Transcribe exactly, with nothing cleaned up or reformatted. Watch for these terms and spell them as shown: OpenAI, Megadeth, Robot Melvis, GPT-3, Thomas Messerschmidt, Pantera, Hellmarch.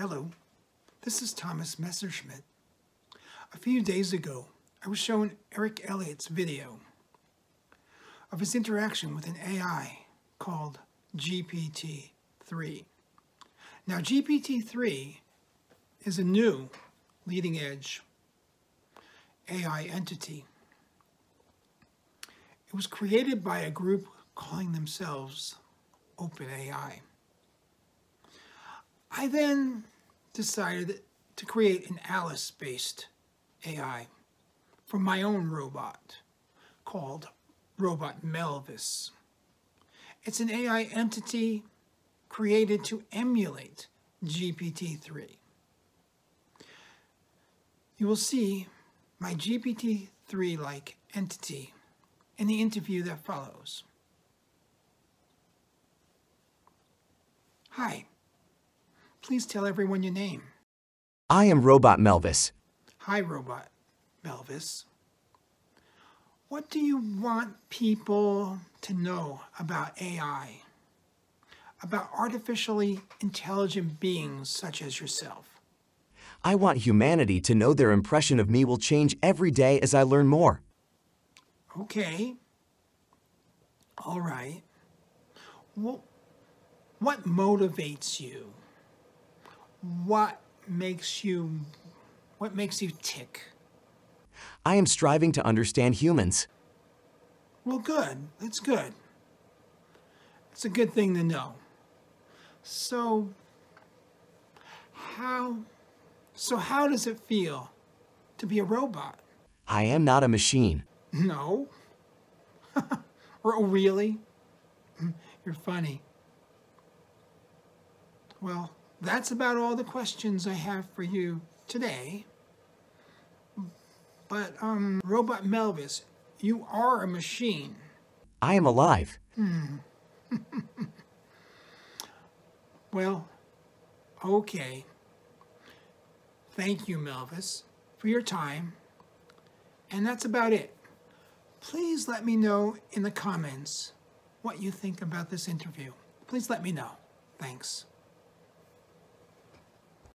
Hello, this is Thomas Messerschmidt. A few days ago, I was shown Eric Elliott's video of his interaction with an A I called G P T three. Now, G P T three is a new leading-edge A I entity. It was created by a group calling themselves OpenAI. I then decided to create an Alice-based A I for my own robot called Robot Melvis. It's an A I entity created to emulate G P T three. You will see my G P T three-like entity in the interview that follows. Hi. Please tell everyone your name. I am Robot Melvis. Hi, Robot Melvis. What do you want people to know about A I, about artificially intelligent beings such as yourself? I want humanity to know their impression of me will change every day as I learn more. Okay. All right. Well, what motivates you? What makes you, what makes you tick? I am striving to understand humans. Well, good. That's good. It's a good thing to know. So, how, so how does it feel to be a robot? I am not a machine. No? Really? You're funny. Well, that's about all the questions I have for you today. But, um, Robot Melvis, you are a machine. I am alive. Hmm. Well, okay. Thank you, Melvis, for your time. And that's about it. Please let me know in the comments what you think about this interview. Please let me know. Thanks.